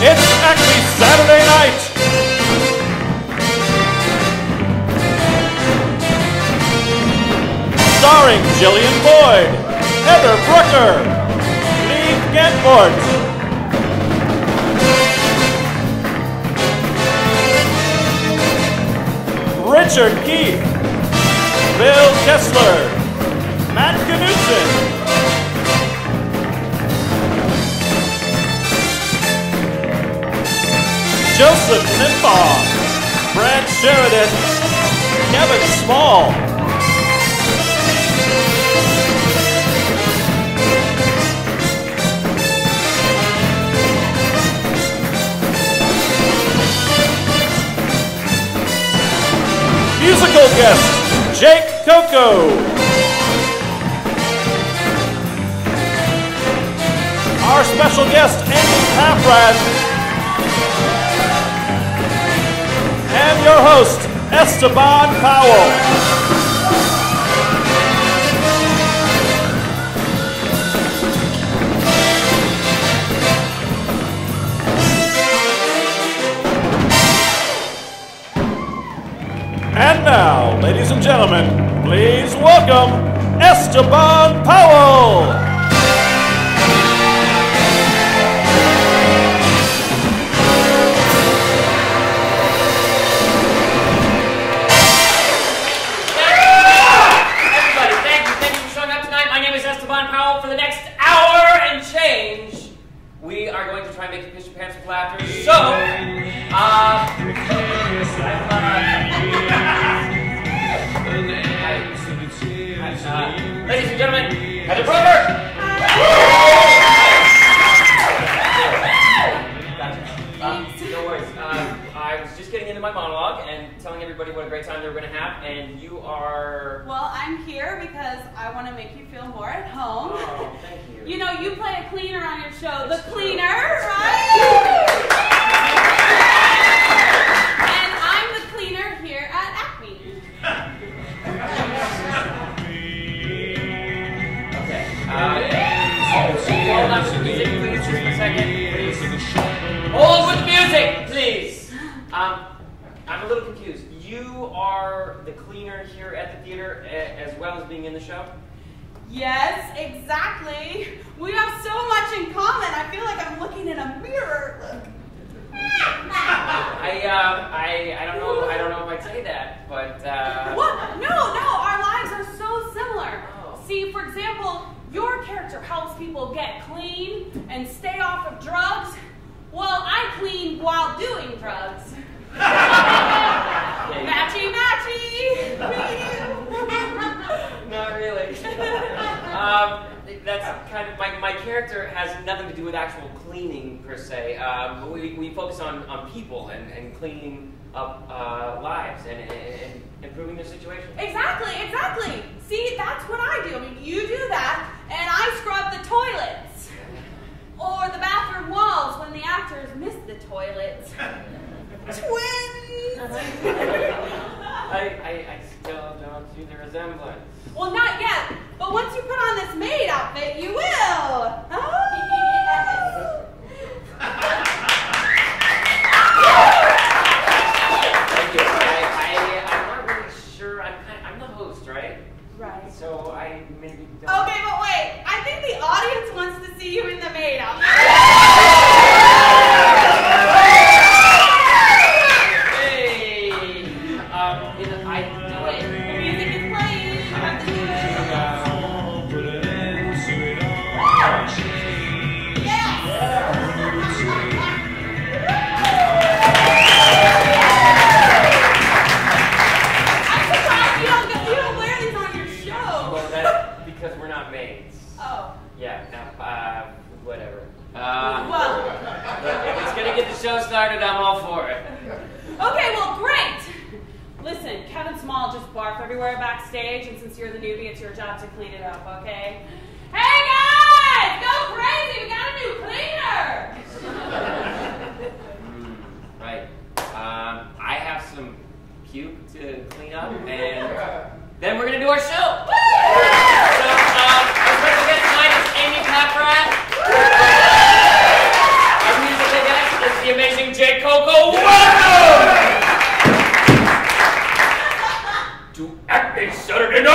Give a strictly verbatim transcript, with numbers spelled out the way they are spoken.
It's Acme Saturday night. Starring Jillian Boyd, Heather Brooker, Steve Gedmort, Richard Keith, Bill Kessler, Matt Knudsen, Joseph Limbaugh, Brad Sheridan, Kevin Small, musical guest Jake Coco, our special guest Andy Paprad, and your host, Esteban Powell. And now, ladies and gentlemen, please welcome Esteban Powell. Tonight is Andy Paprad. Our musical guest is they shuddered in